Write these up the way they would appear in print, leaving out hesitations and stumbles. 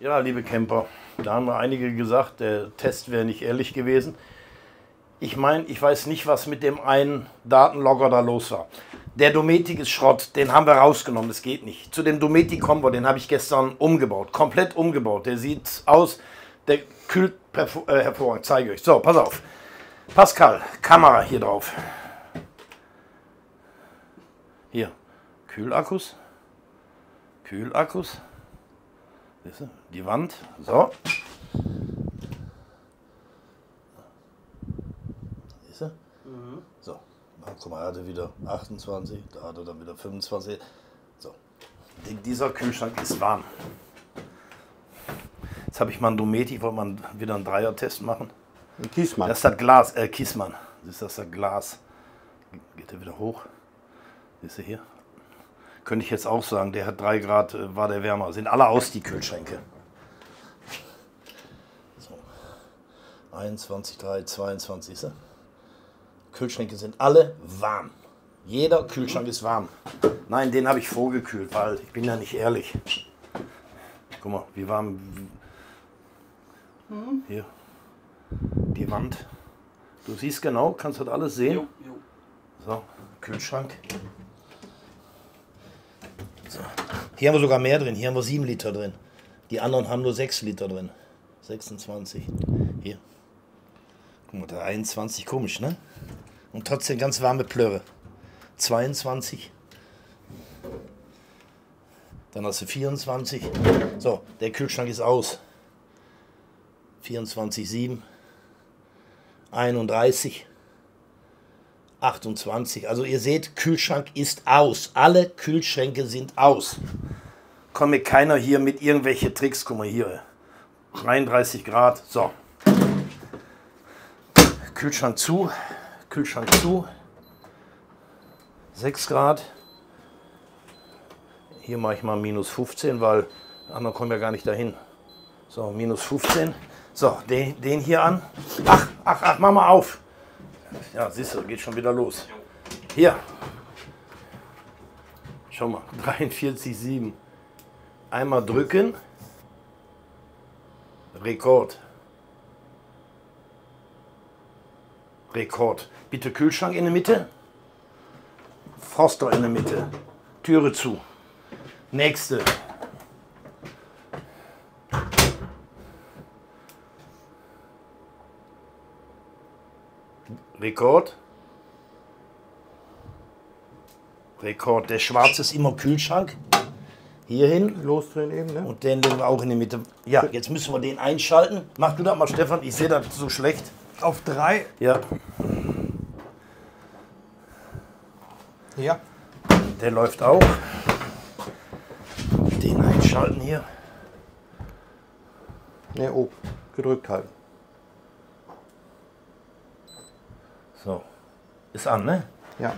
Ja, liebe Camper, da haben einige gesagt, der Test wäre nicht ehrlich gewesen. Ich meine, ich weiß nicht, was mit dem einen Datenlogger da los war. Der Dometic ist Schrott, den haben wir rausgenommen, das geht nicht. Zu dem Dometic kommen wir, den habe ich gestern umgebaut, komplett umgebaut. Der sieht aus, der kühlt hervorragend, zeige ich euch. So, pass auf. Pascal, Kamera hier drauf. Hier, Kühlakkus, Kühlakkus, die Wand, so. So, guck mal, er hatte wieder 28, da hatte er dann wieder 25. So, dieser Kühlschrank ist warm. Jetzt habe ich mal einen Dometic, wollte man wieder einen Dreier-Test machen. Ein Kissmann. Das ist das Glas, Kissmann. Das ist das Glas. Geht er wieder hoch? Siehst du hier? Könnte ich jetzt auch sagen, der hat 3 Grad, war der wärmer. Sind alle aus, die Kühlschränke. So, 21, 3, 22, siehst du? Kühlschränke sind alle warm. Jeder Kühlschrank ist warm. Nein, den habe ich vorgekühlt, weil ich bin ja nicht ehrlich. Guck mal, wie warm. Hier. Die Wand. Du siehst genau, kannst das alles sehen. So, Kühlschrank. So. Hier haben wir sogar mehr drin. Hier haben wir 7 Liter drin. Die anderen haben nur 6 Liter drin. 26. Hier. Guck mal, der 21, komisch, ne? Und trotzdem ganz warme Plörre. 22. Dann hast du 24. So, der Kühlschrank ist aus. 24, 7. 31. 28. Also ihr seht, Kühlschrank ist aus. Alle Kühlschränke sind aus. Kommt mir keiner hier mit irgendwelchen Tricks. Guck mal hier. 33 Grad. So. Kühlschrank zu, Kühlschrank zu, 6 Grad, hier mache ich mal minus 15, weil andere kommen ja gar nicht dahin. So, minus 15, so, den hier an, ach, mach mal auf. Ja, siehst du, geht schon wieder los. Hier, schau mal, 43,7, einmal drücken, Rekord. Rekord. Bitte Kühlschrank in der Mitte, Forster in der Mitte, Türe zu. Nächste. Rekord. Rekord. Der schwarze ist immer Kühlschrank. Hierhin. Losdrehen eben, ne? Und den legen wir auch in die Mitte. Ja, jetzt müssen wir den einschalten. Mach du das mal, Stefan, ich sehe das so schlecht. Auf 3? Ja. Ja. Der läuft auch. Den einschalten hier. Ne, oben. Gedrückt halten. So. Ist an, ne? Ja.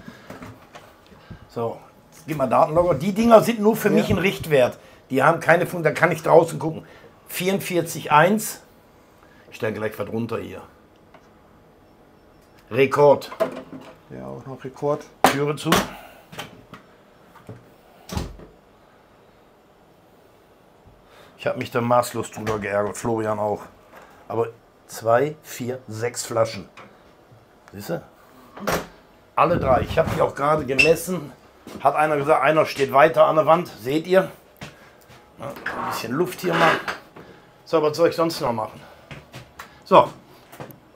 So. Jetzt gib mal Datenlogger. Die Dinger sind nur für mich ein Richtwert. Die haben keine Funktion. Da kann ich draußen gucken. 44,1. Ich stelle gleich was runter hier. Rekord. Ja, auch noch Rekord. Türe zu. Ich habe mich da maßlos drüber geärgert, Florian auch. Aber 2, 4, 6 Flaschen. Siehst du? Alle 3. Ich habe die auch gerade gemessen. Hat einer gesagt, einer steht weiter an der Wand. Seht ihr? Na, ein bisschen Luft hier mal. So, was soll ich sonst noch machen? So,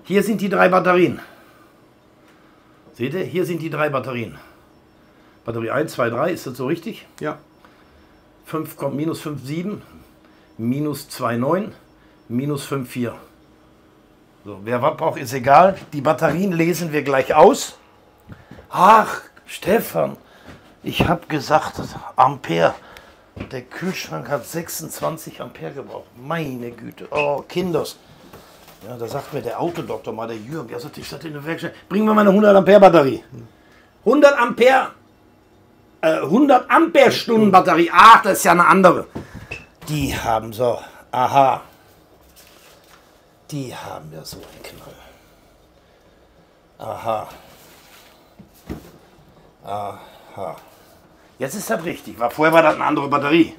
hier sind die 3 Batterien. Seht ihr, hier sind die 3 Batterien. Batterie 1, 2, 3, ist das so richtig? Ja. 5 kommt minus 5, 7, minus 2, 9, minus 5, 4. So, wer was braucht, ist egal. Die Batterien lesen wir gleich aus. Ach, Stefan, ich habe gesagt, Ampere. Der Kühlschrank hat 26 Ampere gebraucht. Meine Güte, oh, Kinders. Ja, da sagt mir der Autodoktor mal, der Jürgen, der sagt, ich sagte in der Werkstatt, bringen wir mal eine 100 Ampere Batterie. 100 Ampere, 100 Amperestunden Batterie, ach, das ist ja eine andere. Die haben so, aha, die haben ja so einen Knall. Aha, aha, Jetzt ist das richtig, weil vorher war das eine andere Batterie.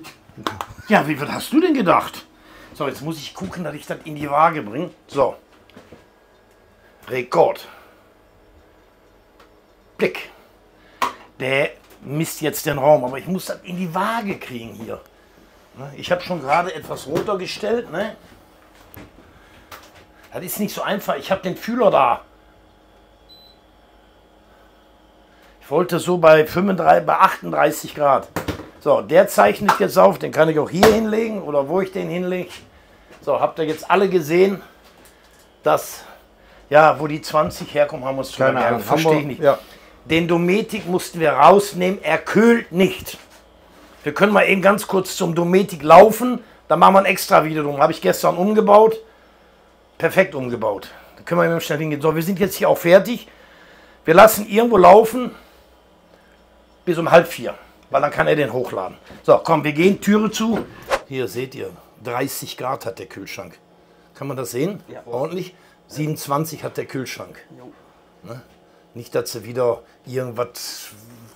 Ja, wie viel hast du denn gedacht? So, jetzt muss ich gucken, dass ich das in die Waage bringe. So. Rekord. Blick. Der misst jetzt den Raum, aber ich muss das in die Waage kriegen hier. Ich habe schon gerade etwas runtergestellt, ne? Das ist nicht so einfach. Ich habe den Fühler da. Ich wollte so bei 35, bei 38 Grad. So, der zeichnet jetzt auf. Den kann ich auch hier hinlegen oder wo ich den hinlege. So, habt ihr jetzt alle gesehen, dass, ja, wo die 20 herkommen, haben wir es zu merken. Verstehe ich nicht. Ja. Den Dometic mussten wir rausnehmen. Er kühlt nicht. Wir können mal eben ganz kurz zum Dometic laufen. Dann machen wir ein extra Video drum. Habe ich gestern umgebaut. Perfekt umgebaut. Da können wir eben schnell hingehen. So, wir sind jetzt hier auch fertig. Wir lassen irgendwo laufen bis um 15:30, weil dann kann er den hochladen. So, komm, wir gehen, Türe zu. Hier seht ihr, 30 Grad hat der Kühlschrank. Kann man das sehen? Ja. Ordentlich. 27 hat der Kühlschrank. Ne? Nicht, dass sie wieder irgendwas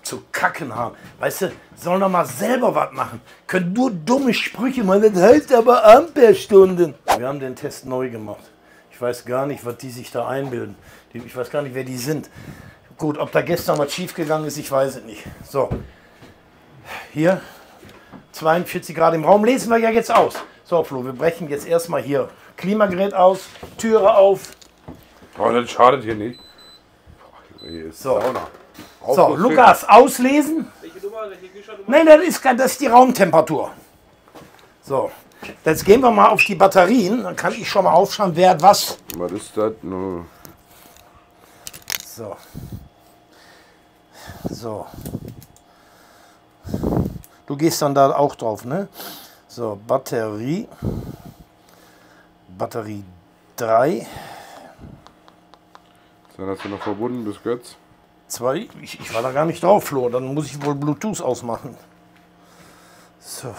zu kacken haben. Weißt du, sollen doch mal selber was machen. Können nur dumme Sprüche machen, das heißt aber Amperstunden. Wir haben den Test neu gemacht. Ich weiß gar nicht, was die sich da einbilden. Ich weiß gar nicht, wer die sind. Gut, ob da gestern was schief gegangen ist, ich weiß es nicht. So, hier 42 Grad im Raum, lesen wir ja jetzt aus. So, Flo, wir brechen jetzt erstmal hier Klimagerät aus, Türe auf. Oh, das schadet hier nicht. Hier ist so. Sauna. So, Lukas, auslesen. Welche Nummer? Welche Kühlschrank Nummer? Nein, das ist die Raumtemperatur. So, jetzt gehen wir mal auf die Batterien. Dann kann ich schon mal aufschauen, wer hat was. Was ist das? No. So. So. Du gehst dann da auch drauf, ne? So, Batterie. Batterie 3. Dann hast du noch verbunden bis Götz. 2, ich war da gar nicht drauf, Flo. Dann muss ich wohl Bluetooth ausmachen. So.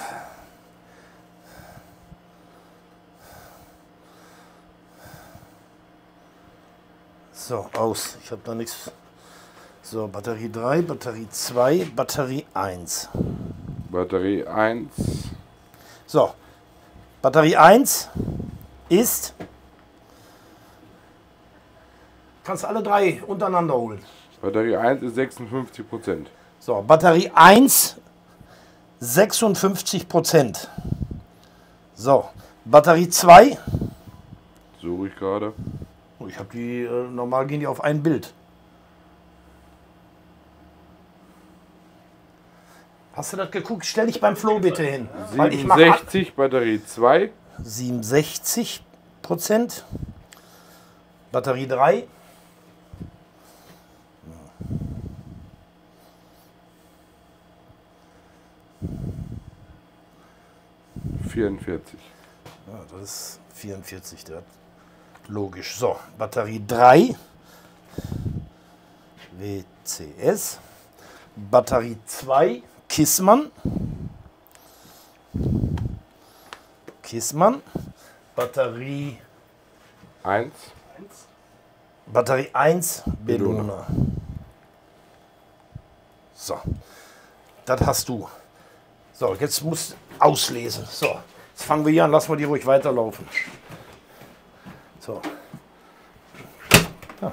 So, aus. Ich habe da nichts. So, Batterie 3, Batterie 2, Batterie 1. Batterie 1. So, Batterie 1 ist. Kannst alle drei untereinander holen. Batterie 1 ist 56%. So, Batterie 1, 56%. So, Batterie 2. Suche ich gerade. Ich habe die, normal gehen die auf ein Bild. Hast du das geguckt? Stell dich beim Flo bitte hin. 67, ich Batterie 2. 67%. Batterie 3. Ja, das ist 44, der hat logisch. So, Batterie 3, WCS, Batterie 2, Kissmann, Batterie 1, Batterie 1, Belluna. So, das hast du. So, jetzt musst du auslesen. So, jetzt fangen wir hier an, lassen wir die ruhig weiterlaufen. So. Ja.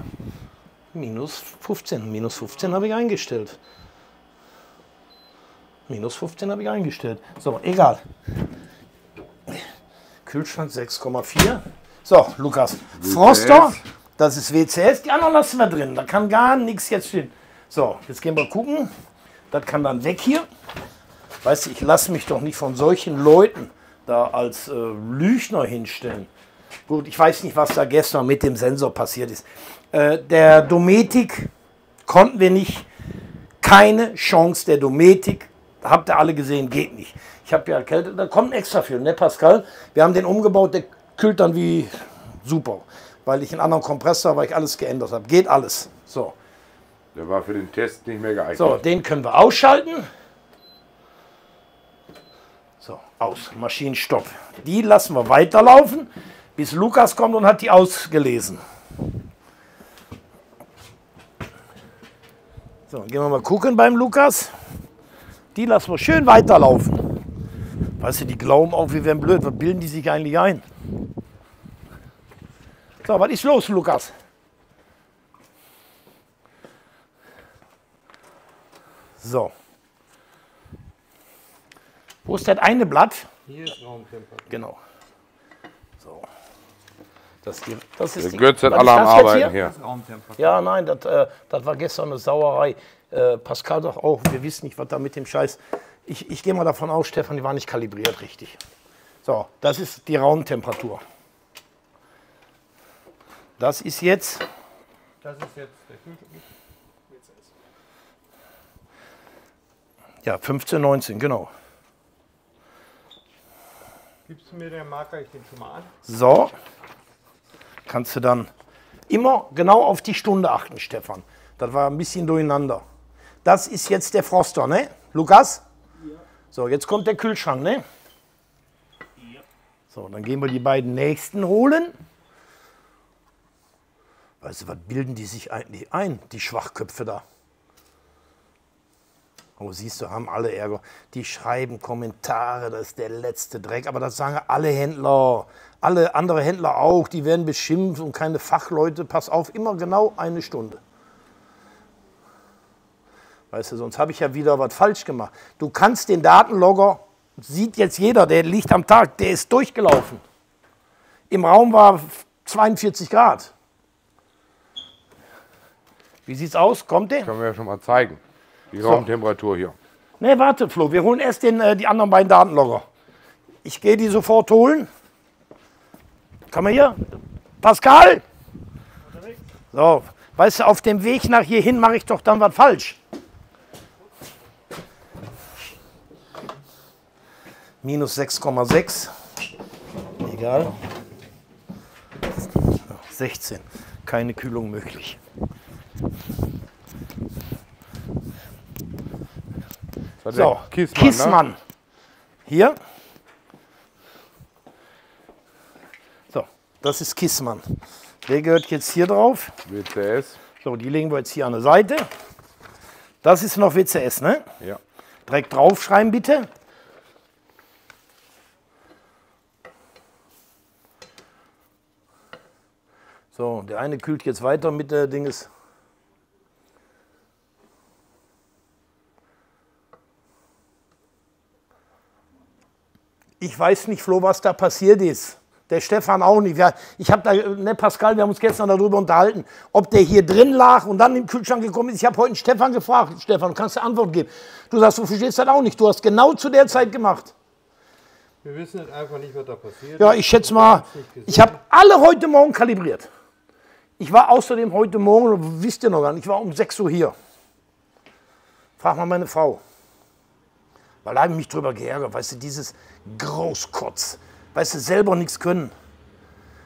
Minus 15. Minus 15 habe ich eingestellt. Minus 15 habe ich eingestellt. So, egal. Kühlschrank 6,4. So, Lukas. WCS. Forster, das ist WCS. Die anderen lassen wir drin. Da kann gar nichts jetzt stehen. So, jetzt gehen wir gucken. Das kann dann weg hier. Weißt du, ich lasse mich doch nicht von solchen Leuten da als Lügner hinstellen. Gut, ich weiß nicht, was da gestern mit dem Sensor passiert ist. Der Dometic konnten wir nicht. Keine Chance, der Dometic, habt ihr alle gesehen, geht nicht. Ich habe ja Kälte, da kommt ein extra für, ne Pascal? Wir haben den umgebaut, der kühlt dann wie super. Weil ich einen anderen Kompressor habe, weil ich alles geändert habe. Geht alles. So. Der war für den Test nicht mehr geeignet. So, den können wir ausschalten. So, aus, Maschinenstopp. Die lassen wir weiterlaufen, bis Lukas kommt und hat die ausgelesen. So, gehen wir mal gucken beim Lukas. Die lassen wir schön weiterlaufen. Weißt du, die glauben auch, wir wären blöd. Was bilden die sich eigentlich ein? So, was ist los, Lukas? So. Wo ist das eine Blatt? Hier ist Raumtemper. Genau. So. Das ist die Götze aller am Arbeiten hier. Ja, nein, das war gestern eine Sauerei. Pascal sagt auch, wir wissen nicht, was da mit dem Scheiß. Ich gehe mal davon aus, Stefan, die war nicht kalibriert richtig. So, das ist die Raumtemperatur. Das ist jetzt. Das ist jetzt der WCS. Ja, 1519, genau. Gibst du mir den Marker, ich den schon mal an? So. Kannst du dann immer genau auf die Stunde achten, Stefan. Das war ein bisschen durcheinander. Das ist jetzt der Forster, ne? Lukas? Ja. So, jetzt kommt der Kühlschrank, ne? Ja. So, dann gehen wir die beiden nächsten holen. Weißt du, was bilden die sich eigentlich ein, die Schwachköpfe da? Oh, siehst du, haben alle Ärger. Die schreiben Kommentare, das ist der letzte Dreck. Aber das sagen alle Händler, alle andere Händler auch. Die werden beschimpft und keine Fachleute. Pass auf, immer genau eine Stunde. Weißt du, sonst habe ich ja wieder was falsch gemacht. Du kannst den Datenlogger, sieht jetzt jeder, der liegt am Tag, der ist durchgelaufen. Im Raum war 42 Grad. Wie sieht's aus? Kommt der? Können wir ja schon mal zeigen. Die Raumtemperatur hier. Ne, warte, Flo, wir holen erst die anderen beiden Datenlogger. Ich gehe die sofort holen. Kann man hier? Pascal? So, weißt du, auf dem Weg nach hierhin mache ich doch dann was falsch. Minus 6,6. Egal. 16. Keine Kühlung möglich. So, Kissmann. Ne? Hier. So, das ist Kissmann. Der gehört jetzt hier drauf. WCS. So, die legen wir jetzt hier an der Seite. Das ist noch WCS, ne? Ja. Direkt draufschreiben, bitte. So, der eine kühlt jetzt weiter mit der Dinges. Ich weiß nicht, Flo, was da passiert ist. Der Stefan auch nicht. Ich habe da, ne, Pascal, wir haben uns gestern darüber unterhalten, ob der hier drin lag und dann im Kühlschrank gekommen ist. Ich habe heute einen Stefan gefragt. Stefan, du kannst dir Antwort geben. Du sagst, du verstehst das auch nicht. Du hast genau zu der Zeit gemacht. Wir wissen jetzt einfach nicht, was da passiert. Ja, ich schätze mal, ich habe alle heute Morgen kalibriert. Ich war außerdem heute Morgen, wisst ihr noch gar nicht, ich war um 6 Uhr hier. Frag mal meine Frau. Weil da habe ich mich drüber geärgert, weißt du, dieses Großkotz, weißt du, selber nichts können.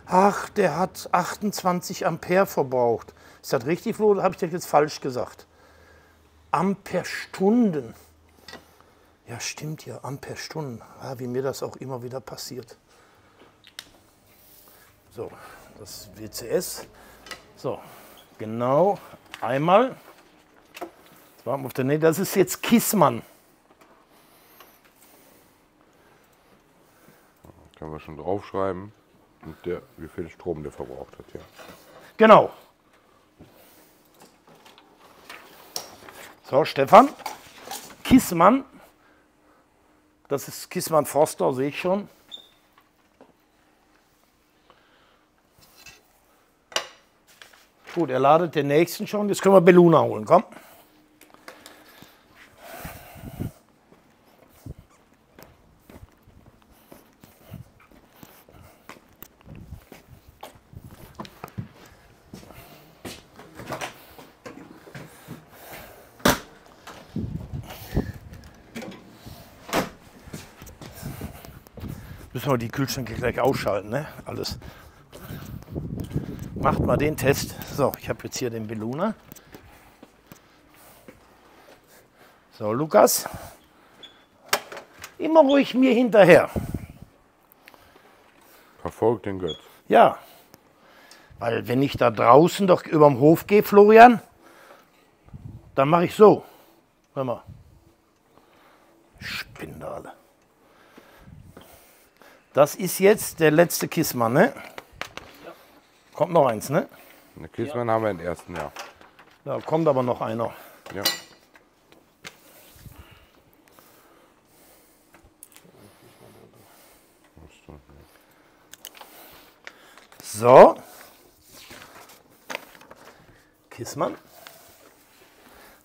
Ach, der hat 28 Ampere verbraucht. Ist das richtig, Flo, oder habe ich das jetzt falsch gesagt? Amperestunden. Ja, stimmt ja, Amperestunden. Ja, wie mir das auch immer wieder passiert. So, das WCS. So, genau, einmal. Jetzt warten wir auf den nächsten. Das ist jetzt Kissmann. Können wir schon draufschreiben, wie viel Strom der verbraucht hat. Ja. Genau. So, Stefan. Kissmann. Das ist Kissmann Forster, sehe ich schon. Gut, er ladet den nächsten schon. Jetzt können wir Belluna holen, komm. Müssen wir die Kühlschränke gleich ausschalten, ne? Alles. Macht mal den Test. So, ich habe jetzt hier den Belluna. So, Lukas. Immer ruhig mir hinterher. Verfolgt den Götz. Ja. Weil wenn ich da draußen doch über den Hof gehe, Florian, dann mache ich so. Hör mal. Spinnen alle. Das ist jetzt der letzte Kissmann, ne? Ja. Kommt noch eins, ne? Eine Kissmann ja. Haben wir den ersten, ja. Da kommt aber noch einer. Ja. So. Kissmann.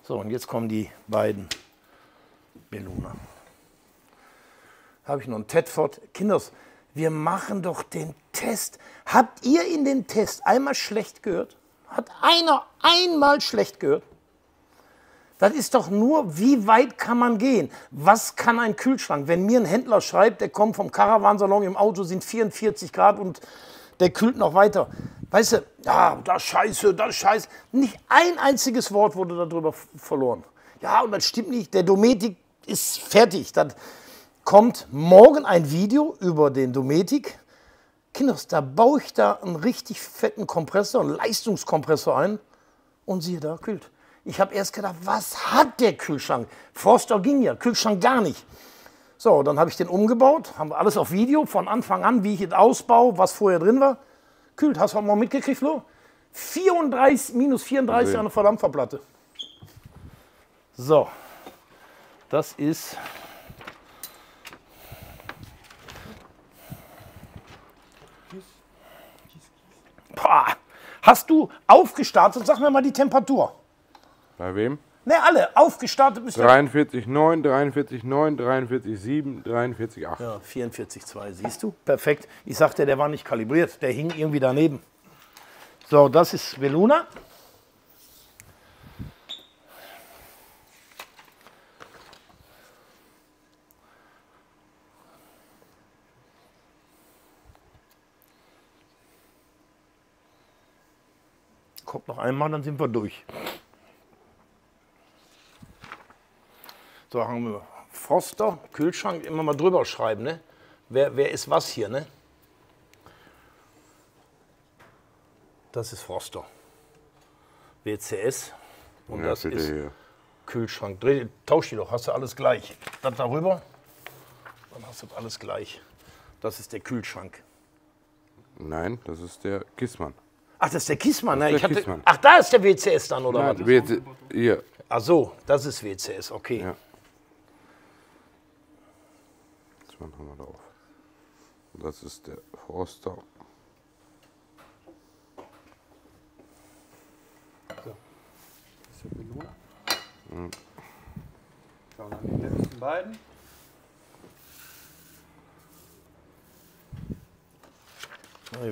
So, und jetzt kommen die beiden Belluna. Habe ich noch einen Tedford. Kinders, wir machen doch den Test. Habt ihr in dem Test einmal schlecht gehört? Hat einer einmal schlecht gehört? Das ist doch nur, wie weit kann man gehen? Was kann ein Kühlschrank? Wenn mir ein Händler schreibt, der kommt vom Caravansalon, im Auto sind 44 Grad und der kühlt noch weiter. Weißt du, ja, das Scheiße, das Scheiße. Nicht ein einziges Wort wurde darüber verloren. Ja, und das stimmt nicht, der Dometic ist fertig. Dann kommt morgen ein Video über den Dometic. Kinders, da baue ich da einen richtig fetten Kompressor, einen Leistungskompressor ein. Und siehe da, kühlt. Ich habe erst gedacht, was hat der Kühlschrank? Forster ging ja, Kühlschrank gar nicht. So, dann habe ich den umgebaut, haben wir alles auf Video, von Anfang an, wie ich ihn ausbaue, was vorher drin war. Kühlt, hast du auch mal mitgekriegt, Flo? -34 an der Verdampferplatte. So, das ist... Pah, hast du aufgestartet? Sag mir mal die Temperatur. Bei wem? Ne, alle. Aufgestartet müsst ihr... 43,9, 43,9, 43,7, 43,8. Ja, 44,2. Siehst du? Perfekt. Ich sagte, der war nicht kalibriert. Der hing irgendwie daneben. So, das ist Belluna. Kommt noch einmal, dann sind wir durch. So, haben wir Forster, Kühlschrank, immer mal drüber schreiben, ne? Wer ist was hier, ne? Das ist Forster. WCS. Und ja, das ist hier. Kühlschrank. Tausch die doch, hast du alles gleich. Dann darüber, dann hast du alles gleich. Das ist der Kühlschrank. Nein, das ist der Kissmann. Ach, das ist der Kissmann, ne? Ach, da ist der WCS dann, oder was? Nein, hier. Ach so, das ist WCS, okay. Ja. Das machen wir da auf. Das ist der Forster. So. Das ist der Belluna. Mhm. Schauen wir an die letzten beiden.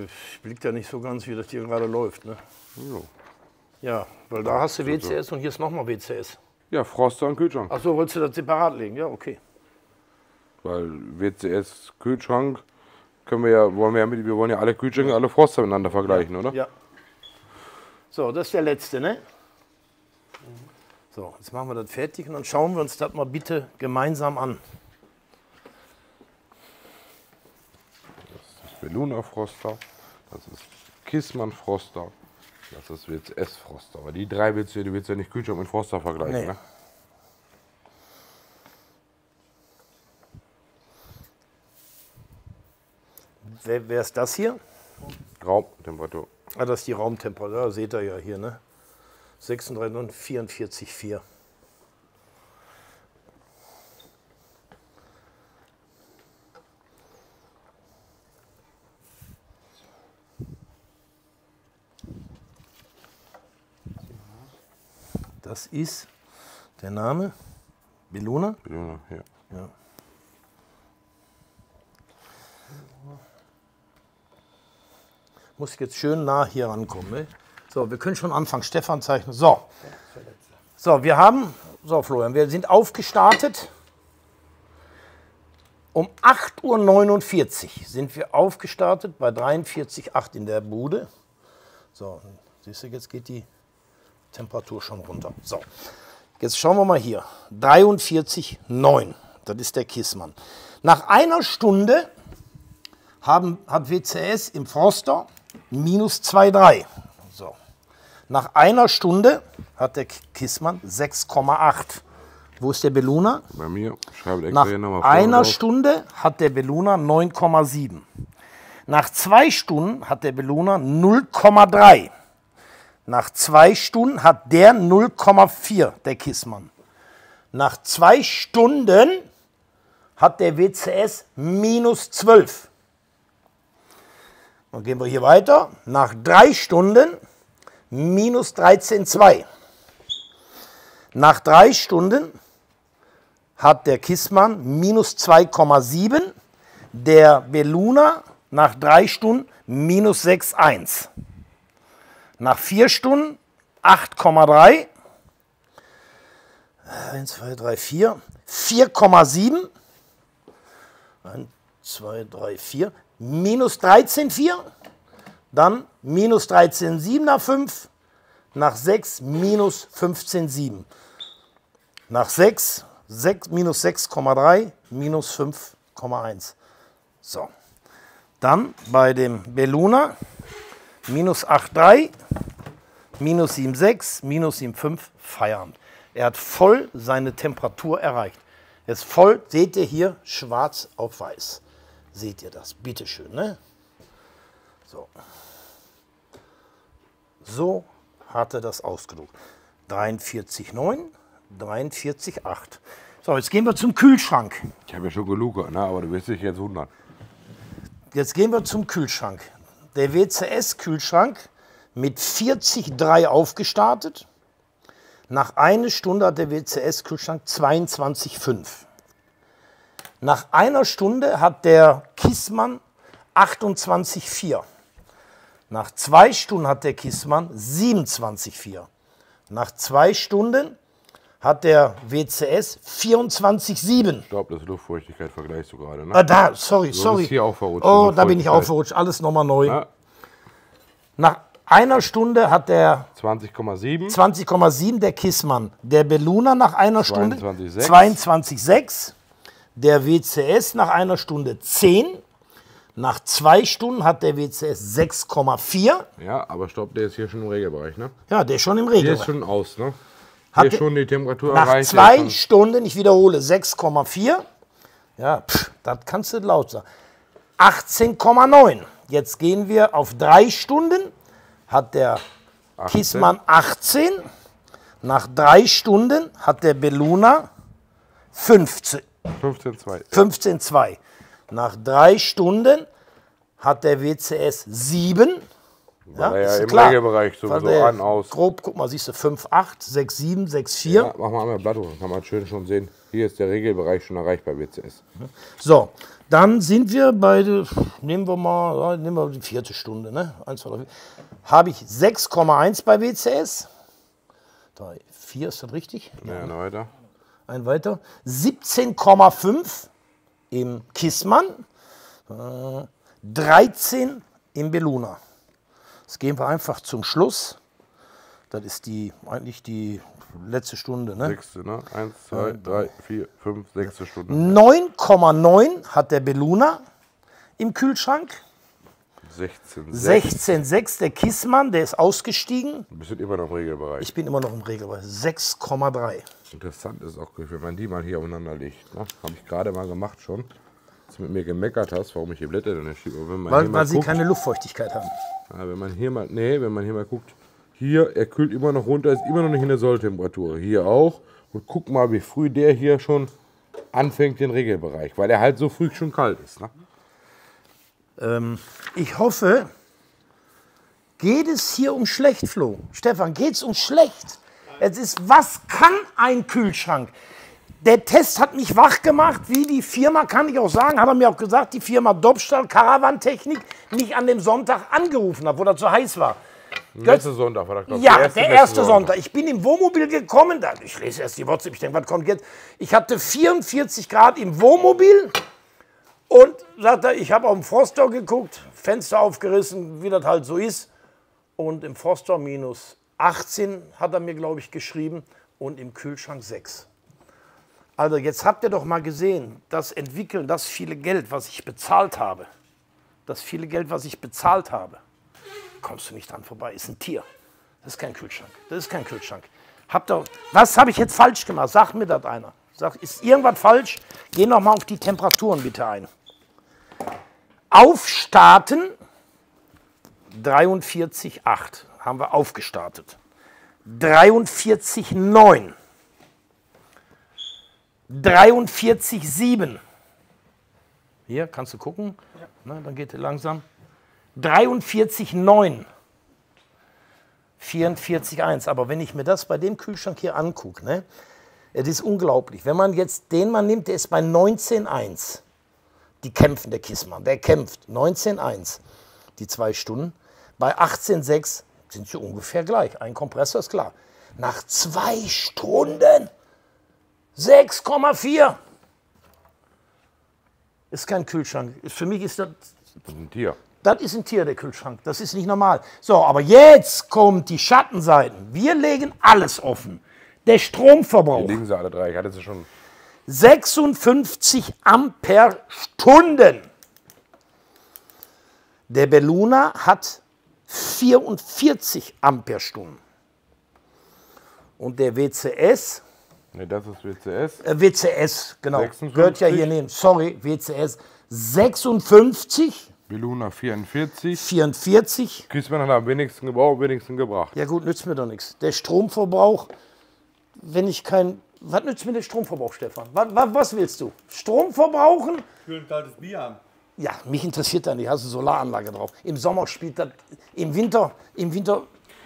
Ich blick da nicht so ganz, wie das hier gerade läuft, ne? So. Ja, weil da hast du WCS und hier ist nochmal WCS. Ja, Forster und Kühlschrank. Ach so, wolltest du das separat legen? Ja, okay. Weil WCS Kühlschrank können wir ja, wir wollen ja alle Kühlschränke, alle Forster miteinander vergleichen, ja. Oder? Ja. So, das ist der letzte, ne? So, jetzt machen wir das fertig und dann schauen wir uns das mal bitte gemeinsam an. Das ist das Belluna Forster, das ist Kissmann Forster. Das ist WCS Forster, aber die drei willst du ja nicht Kühlschrank mit Forster vergleichen, nee. Ne? Wer ist das hier? Raumtemperatur. Ah, das ist die Raumtemperatur, seht ihr ja hier, ne? 36 und 44,4. Das ist der Name Belluna? Belluna, ja. Ja. Muss ich jetzt schön nah hier rankommen. Ne? So, wir können schon anfangen. Stefan zeichnen. So. So, wir haben, so Florian, wir sind aufgestartet. Um 8:49 Uhr sind wir aufgestartet bei 43,8 in der Bude. So, siehst du, jetzt geht die Temperatur schon runter. So, jetzt schauen wir mal hier. 43,9. Das ist der Kissmann. Nach einer Stunde hat WCS im Forster -2,3. So. Nach einer Stunde hat der Kissmann 6,8. Wo ist der Belluna? Bei mir. Schreibe extra hier nochmal vor. Nach einer Stunde hat der Belluna 9,7. Nach 2 Stunden hat der Belluna 0,3. Nach 2 Stunden hat der 0,4, der Kissmann. Nach 2 Stunden hat der WCS minus 12. Dann gehen wir hier weiter. Nach 3 Stunden minus 13,2. Nach 3 Stunden hat der Kissmann minus 2,7. Der Belluna nach 3 Stunden minus 6,1. Nach 4 Stunden 8,3. 1, 2, 3, 4. 4,7. 1, 2, 3, 4. Minus 13,4. Dann minus 13,7 nach 5. Nach 6 minus 15,7. Nach 6 minus 6,3 minus 5,1. So. Dann bei dem Belluna minus 8,3, minus 7,6, minus 7,5, Feierabend. Er hat voll seine Temperatur erreicht. Jetzt voll, seht ihr hier, schwarz auf weiß. Seht ihr das? Bitteschön, ne? So. So hatte das ausgedruckt. 43,9, 43,8. So, jetzt gehen wir zum Kühlschrank. Ich habe ja schon gelugt, ne? Aber du wirst dich jetzt wundern. Jetzt gehen wir zum Kühlschrank. Der WCS-Kühlschrank mit 40,3 aufgestartet. Nach 1 Stunde hat der WCS-Kühlschrank 22,5. Nach 1 Stunde hat der Kissmann 28,4. Nach 2 Stunden hat der Kissmann 27,4. Nach 2 Stunden hat der WCS 24,7. Ich glaube, das ist Luftfeuchtigkeit vergleichst du gerade. Ne? Ah, da, sorry. Ist hier auch verrutscht. Oh, da bin ich auch verrutscht. Alles nochmal neu. Na? Nach 1 Stunde hat der 20,7 der Kissmann. Der Belluna nach 1 Stunde 22,6. Der WCS nach 1 Stunde 10. Nach 2 Stunden hat der WCS 6,4. Ja, aber stopp, der ist hier schon im Regelbereich, ne? Ja, der ist schon im Regelbereich. Der ist schon aus, ne? Hat hier schon die Temperatur erreicht. Nach 2 Stunden, ich wiederhole, 6,4. Ja, das kannst du laut sagen. 18,9. Jetzt gehen wir auf 3 Stunden. Hat der Kissmann 18. Nach 3 Stunden hat der Belluna 15. 15,2. 15,2. Nach 3 Stunden hat der WCS 7. Ja, ja, im Regelbereich sowieso an, aus. Grob, guck mal, siehst du, 5, 8, 6, 7, 6, 4. Ja, mach mal einmal Blatt, dann kann man schön schon sehen. Hier ist der Regelbereich schon erreicht bei WCS. So, dann sind wir bei, nehmen wir die 4. Stunde, ne? 1, 2, 3, 4. Habe ich 6,1 bei WCS. 3, 4, ist das richtig? Ja, ein weiter. Ein weiter. 17,5. Im Kissmann, 13 im Belluna. Jetzt gehen wir einfach zum Schluss. Das ist eigentlich die letzte Stunde. Ne? 6, ne? 1, 2, 3, 4, 5, 6. Stunde. 9,9 hat der Belluna im Kühlschrank. 16,6 der Kissmann, der ist ausgestiegen. Du bist immer noch im Regelbereich. Ich bin immer noch im Regelbereich. 6,3. Interessant ist auch, wenn man die mal hier aufeinander legt. Ne? Habe ich gerade mal gemacht schon. Dass du mit mir gemeckert hast, warum ich die Blätter dann schiebe. Weil sie keine Luftfeuchtigkeit haben. Ja, wenn man hier mal guckt, hier, er kühlt immer noch runter, ist immer noch nicht in der Solltemperatur. Hier auch. Und guck mal, wie früh der hier schon anfängt, den Regelbereich. Weil er halt so früh schon kalt ist. Ne? Ich hoffe, geht es hier um schlecht, Flo? Stefan, geht es um schlecht? Es ist, was kann ein Kühlschrank? Der Test hat mich wach gemacht, wie die Firma, kann ich auch sagen, hat er mir auch gesagt, die Firma Dobstadt Caravantechnik mich an dem Sonntag angerufen hat, wo das so heiß war. Letzter Sonntag war das, glaube ich. Ja, der erste Sonntag. Ich bin im Wohnmobil gekommen, ich lese erst die WhatsApp, ich denke, was kommt jetzt? Ich hatte 44 Grad im Wohnmobil. Und sagt er, ich habe auf dem Forster geguckt, Fenster aufgerissen, wie das halt so ist. Und im Forster minus 18 hat er mir, glaube ich, geschrieben und im Kühlschrank 6. Also jetzt habt ihr doch mal gesehen, das Entwickeln, das viele Geld, was ich bezahlt habe. Das viele Geld, was ich bezahlt habe. Kommst du nicht dran vorbei, ist ein Tier. Das ist kein Kühlschrank. Habt ihr, was habe ich jetzt falsch gemacht? Sagt mir das einer. Sagt, ist irgendwas falsch? Geh nochmal auf die Temperaturen bitte ein. Aufstarten 43,8 haben wir aufgestartet. 43,9. 43,7. Hier, kannst du gucken? Ja. Na, dann geht er langsam. 43,9. 44,1. Aber wenn ich mir das bei dem Kühlschrank hier angucke, ne, das ist unglaublich. Wenn man jetzt den mal nimmt, der ist bei 19,1. Die kämpfen, der Kissmann, der kämpft. 19,1, die 2 Stunden. Bei 18,6 sind sie ungefähr gleich. Ein Kompressor ist klar. Nach 2 Stunden 6,4. Ist kein Kühlschrank. Für mich ist das... Das ist ein Tier. Das ist ein Tier, der Kühlschrank. Das ist nicht normal. So, aber jetzt kommt die Schattenseiten. Wir legen alles offen. Der Stromverbrauch. Hier liegen sie alle drei. Ich hatte sie schon. 56 Ampere-Stunden. Der Belluna hat 44 Ampere-Stunden. Und der WCS... Ne, das ist WCS. WCS, genau. 56. Gehört ja hier neben. Sorry, WCS. 56... Belluna 44. 44. Kissmann hat am wenigsten gebraucht, am wenigsten gebracht. Ja gut, nützt mir doch nichts. Der Stromverbrauch, wenn ich kein... Was nützt mir der Stromverbrauch, Stefan? Was willst du? Strom verbrauchen? Für ein kaltes Bier haben. Ja, mich interessiert das nicht. Hast du eine Solaranlage drauf. Im Sommer spielt das... Im Winter...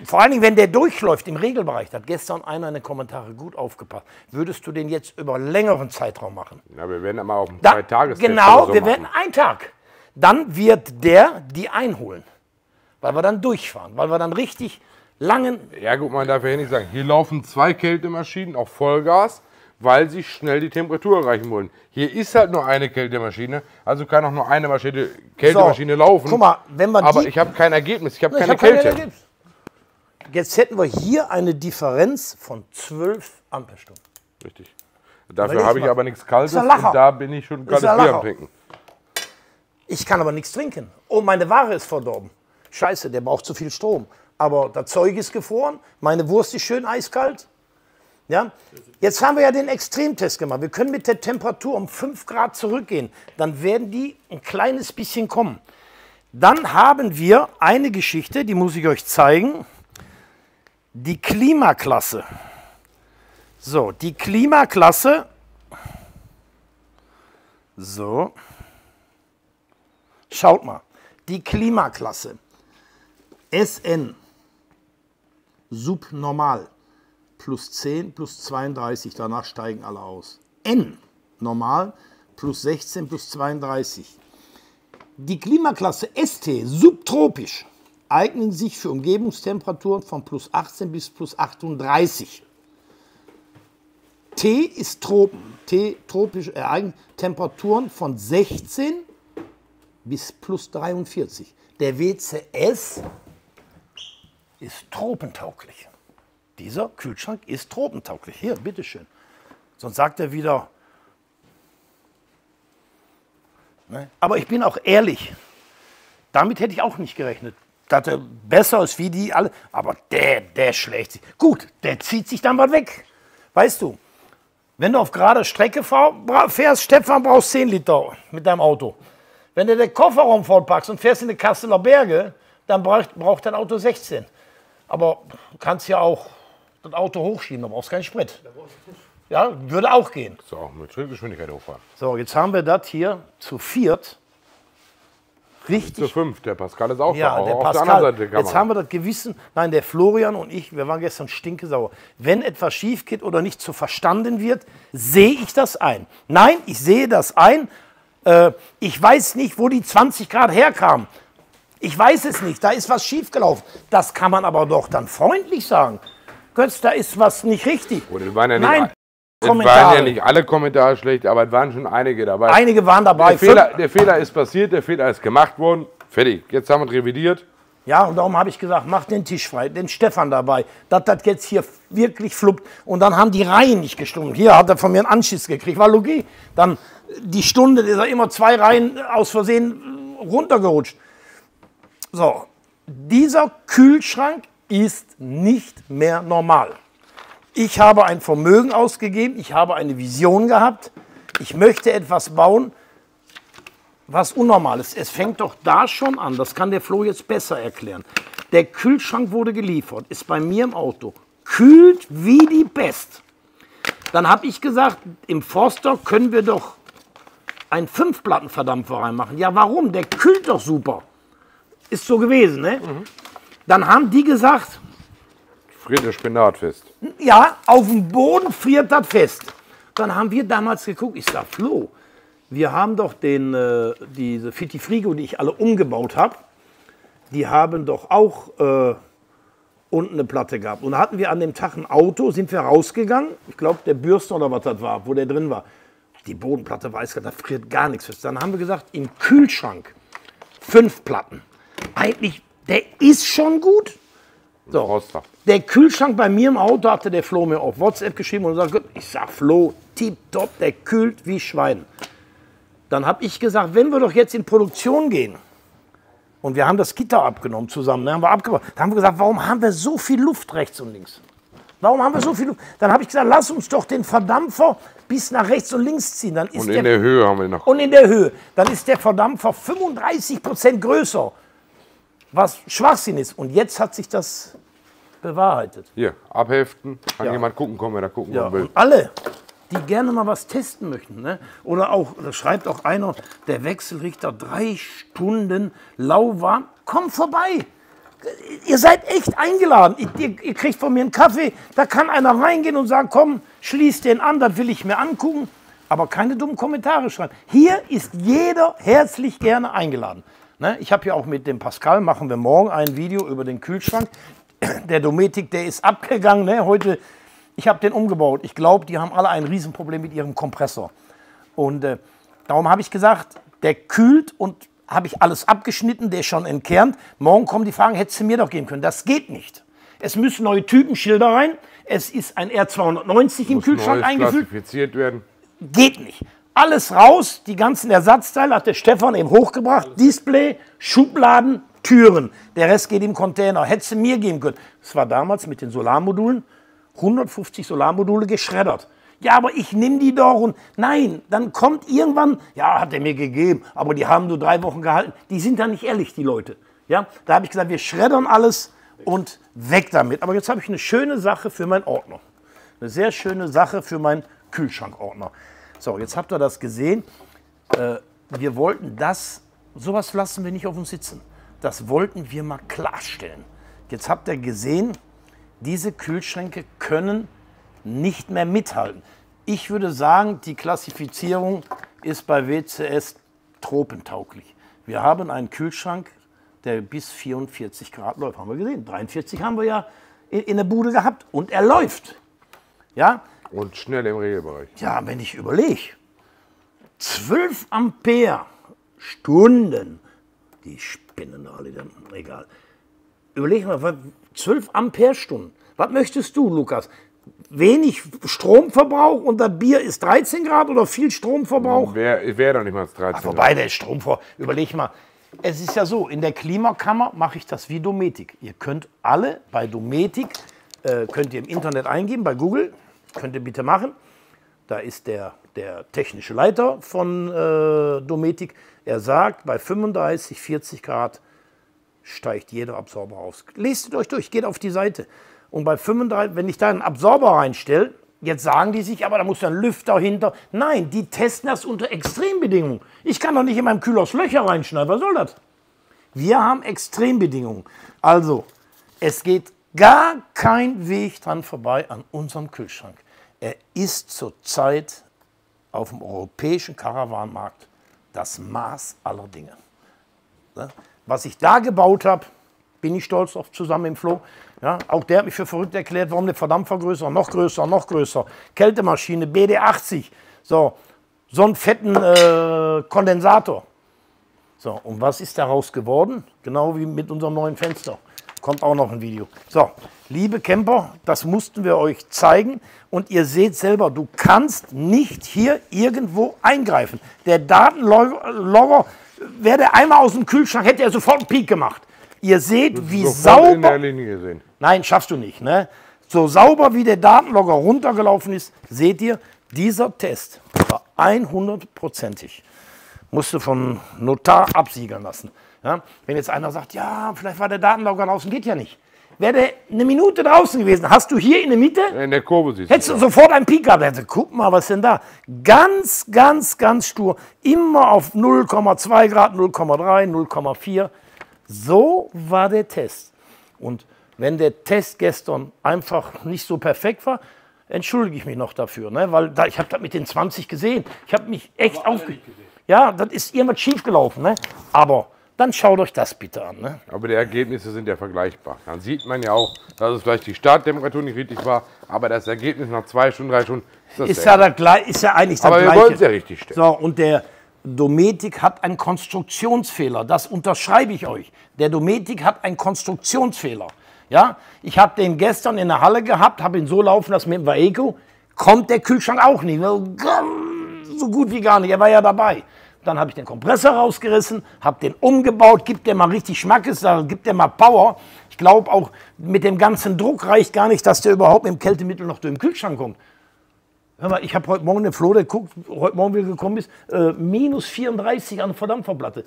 Vor allen Dingen, wenn der durchläuft im Regelbereich, hat gestern einer in den Kommentaren gut aufgepasst. Würdest du den jetzt über längeren Zeitraum machen? Ja, wir werden aber auch 2 Tage. Genau, so wir werden einen Tag. Dann wird der die einholen, weil wir dann durchfahren, weil wir dann richtig langen... Ja gut, man darf ja nicht sagen, hier laufen 2 Kältemaschinen auf Vollgas, weil sie schnell die Temperatur erreichen wollen. Hier ist halt nur eine Kältemaschine, also kann auch nur eine Kältemaschine so laufen. Guck mal, wenn man aber ich habe kein Ergebnis, ich habe keine Kälte. Jetzt hätten wir hier eine Differenz von 12 Amperestunden. Richtig. Dafür habe ich aber nichts Kaltes und da bin ich schon kaltes Bier am Trinken. Ich kann aber nichts trinken. Oh, meine Ware ist verdorben. Scheiße, der braucht zu viel Strom. Aber das Zeug ist gefroren, meine Wurst ist schön eiskalt. Ja? Jetzt haben wir ja den Extremtest gemacht. Wir können mit der Temperatur um 5 Grad zurückgehen. Dann werden die ein kleines bisschen kommen. Dann haben wir eine Geschichte, die muss ich euch zeigen. Die Klimaklasse. So, die Klimaklasse. So. Schaut mal, die Klimaklasse SN subnormal plus 10 plus 32, danach steigen alle aus. N normal plus 16 plus 32. Die Klimaklasse ST subtropisch eignen sich für Umgebungstemperaturen von plus 18 bis plus 38. T ist Tropen, T tropisch ereignet Temperaturen von 16 bis plus 43. Der WCS ist tropentauglich. Dieser Kühlschrank ist tropentauglich. Hier, bitteschön. Sonst sagt er wieder... Ne? Aber ich bin auch ehrlich. Damit hätte ich auch nicht gerechnet. Dass er besser ist wie die alle. Aber der schlägt sich. Gut, der zieht sich dann mal weg. Weißt du, wenn du auf gerader Strecke fährst, Stefan, brauchst 10 Liter mit deinem Auto. Wenn du den Kofferraum vollpackst und fährst in die Kasseler Berge, dann braucht dein Auto 16. Aber du kannst ja auch das Auto hochschieben, da brauchst du keinen Sprit. Ja, würde auch gehen. So, mit Schrittgeschwindigkeit hochfahren. So, jetzt haben wir das hier zu 4. Richtig. Zu 5, der Pascal ist auch da, auch der Pascal, auf der anderen Seite der Kamera. Jetzt haben wir das Gewissen, nein, der Florian und ich, wir waren gestern stinkesauer. Wenn etwas schief geht oder nicht zu verstanden wird, sehe ich das ein. Nein, ich sehe das ein. Ich weiß nicht, wo die 20 Grad herkamen. Ich weiß es nicht, da ist was schiefgelaufen. Das kann man aber doch dann freundlich sagen. Götz, da ist was nicht richtig. Oh, das waren ja nicht alle Kommentare schlecht, aber es waren schon einige dabei. Einige waren dabei. Der Fehler ist passiert, der Fehler ist gemacht worden. Fertig, jetzt haben wir es revidiert. Ja, und darum habe ich gesagt, mach den Tisch frei, den Stefan dabei, dass das jetzt hier wirklich fluppt. Und dann haben die Reihen nicht gestimmt. Hier hat er von mir einen Anschiss gekriegt, war Logie. Dann die Stunde, da ist er immer 2 Reihen aus Versehen runtergerutscht. So, dieser Kühlschrank ist nicht mehr normal. Ich habe ein Vermögen ausgegeben, ich habe eine Vision gehabt, ich möchte etwas bauen, was unnormal ist. Es fängt doch da schon an, das kann der Flo jetzt besser erklären. Der Kühlschrank wurde geliefert, ist bei mir im Auto, kühlt wie die Pest. Dann habe ich gesagt, im Forster können wir doch einen 5-Platten-Verdampfer reinmachen. Ja, warum? Der kühlt doch super. Ist so gewesen, ne? Mhm. Dann haben die gesagt... Friert der Spinat fest. Ja, auf dem Boden friert das fest. Dann haben wir damals geguckt, ich sag, Flo, wir haben doch den, diese Fiti Frigo, die ich alle umgebaut habe, die haben doch auch unten eine Platte gehabt. Und da hatten wir an dem Tag ein Auto, sind wir rausgegangen, ich glaube der Bürstner oder was das war, wo der drin war. Die Bodenplatte weiß, da friert gar nichts fest. Dann haben wir gesagt, im Kühlschrank 5 Platten. Eigentlich, der ist schon gut. So, der Kühlschrank bei mir im Auto hatte der Flo mir auf WhatsApp geschrieben und gesagt, ich sag Flo, tipptopp, der kühlt wie Schwein. Dann habe ich gesagt, wenn wir doch jetzt in Produktion gehen und wir haben das Gitter abgenommen zusammen, dann haben wir abgebaut, dann haben wir gesagt, warum haben wir so viel Luft rechts und links? Warum haben wir so viel Luft? Dann habe ich gesagt, lass uns doch den Verdampfer bis nach rechts und links ziehen. Dann ist und in der Höhe haben wir noch. Und in der Höhe. Dann ist der Verdampfer 35% größer. Was Schwachsinn ist. Und jetzt hat sich das bewahrheitet. Hier, abheften, kann ja jemand gucken kommen, wer da gucken ja will. Und alle, die gerne mal was testen möchten, ne? Oder auch, da schreibt auch einer, der Wechselrichter 3 Stunden lauwarm, komm vorbei. Ihr seid echt eingeladen. Ihr kriegt von mir einen Kaffee, da kann einer reingehen und sagen, komm, schließ den an, das will ich mir angucken. Aber keine dummen Kommentare schreiben. Hier ist jeder herzlich gerne eingeladen. Ich habe ja auch mit dem Pascal, machen wir morgen ein Video über den Kühlschrank. Der Dometic, der ist abgegangen, ne? Heute, ich habe den umgebaut. Ich glaube, die haben alle ein Riesenproblem mit ihrem Kompressor. Und darum habe ich gesagt, der kühlt und habe ich alles abgeschnitten, der ist schon entkernt. Morgen kommen die Fragen, hättest du mir doch geben können. Das geht nicht. Es müssen neue Typenschilder rein. Es ist ein R290 im Kühlschrank eingefügt. Klassifiziert werden. Geht nicht. Alles raus, die ganzen Ersatzteile hat der Stefan eben hochgebracht. Display, Schubladen, Türen. Der Rest geht im Container. Hättest du mir geben können. Es war damals mit den Solarmodulen, 150 Solarmodule geschreddert. Ja, aber ich nehme die doch und nein, dann kommt irgendwann, ja, hat er mir gegeben, aber die haben nur 3 Wochen gehalten. Die sind da nicht ehrlich, die Leute. Ja, da habe ich gesagt, wir schreddern alles und weg damit. Aber jetzt habe ich eine schöne Sache für meinen Ordner. Eine sehr schöne Sache für meinen Kühlschrankordner. So, jetzt habt ihr das gesehen. Wir wollten das, sowas lassen wir nicht auf uns sitzen. Das wollten wir mal klarstellen. Jetzt habt ihr gesehen, diese Kühlschränke können nicht mehr mithalten. Ich würde sagen, die Klassifizierung ist bei WCS tropentauglich. Wir haben einen Kühlschrank, der bis 44 Grad läuft, haben wir gesehen. 43 haben wir ja in der Bude gehabt und er läuft. Ja? Und schnell im Regelbereich. Ja, wenn ich überlege, 12 Ampere Stunden, die spinnen alle, dann egal. Überleg mal, 12 Ampere Stunden, was möchtest du, Lukas? Wenig Stromverbrauch und das Bier ist 13 Grad oder viel Stromverbrauch? Wäre doch nicht mal 13 Grad. Wobei, der Stromverbrauch, überleg mal, es ist ja so, in der Klimakammer mache ich das wie Dometic. Ihr könnt alle bei Dometic, könnt ihr im Internet eingeben, bei Google, könnt ihr bitte machen. Da ist der technische Leiter von Dometic. Er sagt, bei 35, 40 Grad steigt jeder Absorber aus. Lest euch durch, geht auf die Seite. Und bei 35, wenn ich da einen Absorber reinstelle, jetzt sagen die sich, aber da muss ja ein Lüfter hinter. Nein, die testen das unter Extrembedingungen. Ich kann doch nicht in meinem Kühlhaus Löcher reinschneiden, was soll das? Wir haben Extrembedingungen. Also, es geht gar kein Weg dran vorbei an unserem Kühlschrank. Er ist zurzeit auf dem europäischen Karawanmarkt das Maß aller Dinge. Was ich da gebaut habe, bin ich stolz auf, zusammen im Flo. Ja, auch der hat mich für verrückt erklärt, warum der Verdampfer größer, noch größer, noch größer. Kältemaschine, BD-80, so einen fetten Kondensator. So, und was ist daraus geworden? Genau wie mit unserem neuen Fenster. Kommt auch noch ein Video. So, liebe Camper, das mussten wir euch zeigen. Und ihr seht selber, du kannst nicht hier irgendwo eingreifen. Der Datenlogger, wäre der einmal aus dem Kühlschrank, hätte er sofort einen Peak gemacht. Ihr seht, wie sauber... Nein, schaffst du nicht, ne? So sauber wie der Datenlogger runtergelaufen ist, seht ihr, dieser Test war 100%ig. Musste vom Notar absiegeln lassen. Ja, wenn jetzt einer sagt, ja, vielleicht war der Datenlogger draußen, geht ja nicht. Wäre der eine Minute draußen gewesen, hast du hier in der Mitte, in der Kurve siehst hättest du sofort einen Peak gehabt. Hättest, guck mal, was ist denn da? Ganz, ganz, ganz stur. Immer auf 0,2 Grad, 0,3, 0,4. So war der Test. Und wenn der Test gestern einfach nicht so perfekt war, entschuldige ich mich noch dafür. Ne? Weil da, ich habe das mit den 20 gesehen. Ich habe mich echt aufgeregt. Ja, das ist irgendwas schiefgelaufen. Ne? Aber dann schaut euch das bitte an. Ne? Aber die Ergebnisse sind ja vergleichbar. Dann sieht man ja auch, dass es vielleicht die Starttemperatur nicht richtig war, aber das Ergebnis nach 2 Stunden, 3 Stunden ist ja eigentlich das Gleiche. Aber wir wollen es ja richtig stellen. So, und der Dometic hat einen Konstruktionsfehler. Das unterschreibe ich euch. Der Dometic hat einen Konstruktionsfehler. Ja? Ich habe den gestern in der Halle gehabt, habe ihn so laufen lassen mit dem Waeco. Kommt der Kühlschrank auch nicht. So gut wie gar nicht. Er war ja dabei. Dann habe ich den Kompressor rausgerissen, habe den umgebaut, gibt der mal richtig Schmackes, gibt der mal Power. Ich glaube auch, mit dem ganzen Druck reicht gar nicht, dass der überhaupt im Kältemittel noch durch den Kühlschrank kommt. Hör mal, ich habe heute Morgen den Flo, der guckt, heute Morgen wieder gekommen ist, minus 34 an der Verdampferplatte.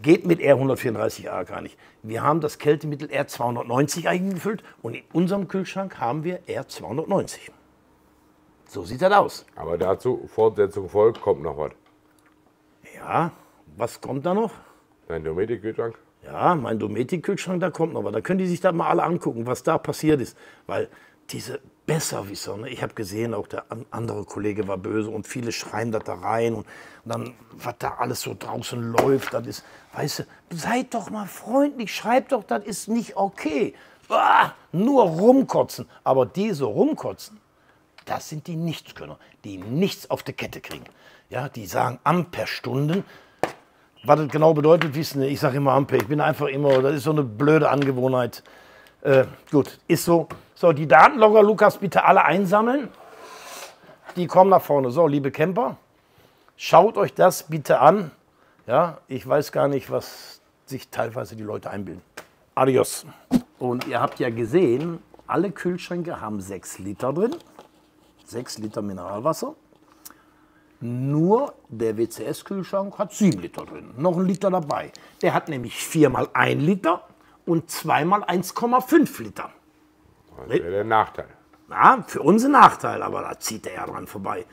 Geht mit R134a gar nicht. Wir haben das Kältemittel R290 eingefüllt und in unserem Kühlschrank haben wir R290. So sieht das aus. Aber dazu, Fortsetzung folgt, kommt noch was. Ja, was kommt da noch? Dein Dometic-Kühlschrank? Ja, mein Dometic-Kühlschrank, da kommt noch was. Da können die sich da mal alle angucken, was da passiert ist. Weil diese Besserwisser, ne? Ich habe gesehen, auch der andere Kollege war böse und viele schreien das da rein. Und dann, was da alles so draußen läuft, das ist, weißt du, seid doch mal freundlich, schreibt doch, das ist nicht okay. Ah, nur rumkotzen. Aber diese rumkotzen, das sind die Nichtskönner, die nichts auf die Kette kriegen. Ja, die sagen Amperstunden. Was das genau bedeutet, wissen ich sage immer Ampere. Ich bin einfach immer, das ist so eine blöde Angewohnheit. Gut, ist so. So, die Datenlogger, Lukas, bitte alle einsammeln. Die kommen nach vorne. So, liebe Camper, schaut euch das bitte an. Ja, ich weiß gar nicht, was sich teilweise die Leute einbilden. Adios. Und ihr habt ja gesehen, alle Kühlschränke haben 6 Liter drin. 6 Liter Mineralwasser. Nur der WCS-Kühlschrank hat 7 Liter drin, noch 1 Liter dabei. Der hat nämlich 4x1 Liter und 2x1,5 Liter. Das wäre der Nachteil. Na, für uns ein Nachteil, aber da zieht er ja dran vorbei.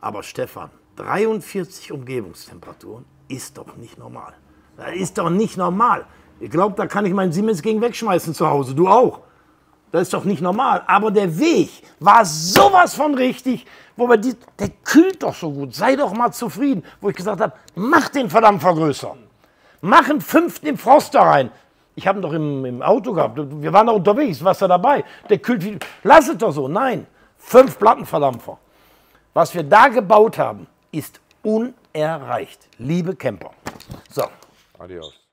Aber Stefan, 43 Umgebungstemperaturen ist doch nicht normal. Das ist doch nicht normal. Ich glaube, da kann ich meinen Siemens gegen wegschmeißen zu Hause, du auch. Das ist doch nicht normal. Aber der Weg war sowas von richtig, wo wir die, der kühlt doch so gut, sei doch mal zufrieden. Wo ich gesagt habe, mach den Verdampfer größer. Mach einen 5. im Forster rein. Ich habe ihn doch im Auto gehabt. Wir waren doch unterwegs, warst du dabei. Der kühlt wie, lass es doch so. Nein, 5 Plattenverdampfer. Was wir da gebaut haben, ist unerreicht. Liebe Camper. So. Adios.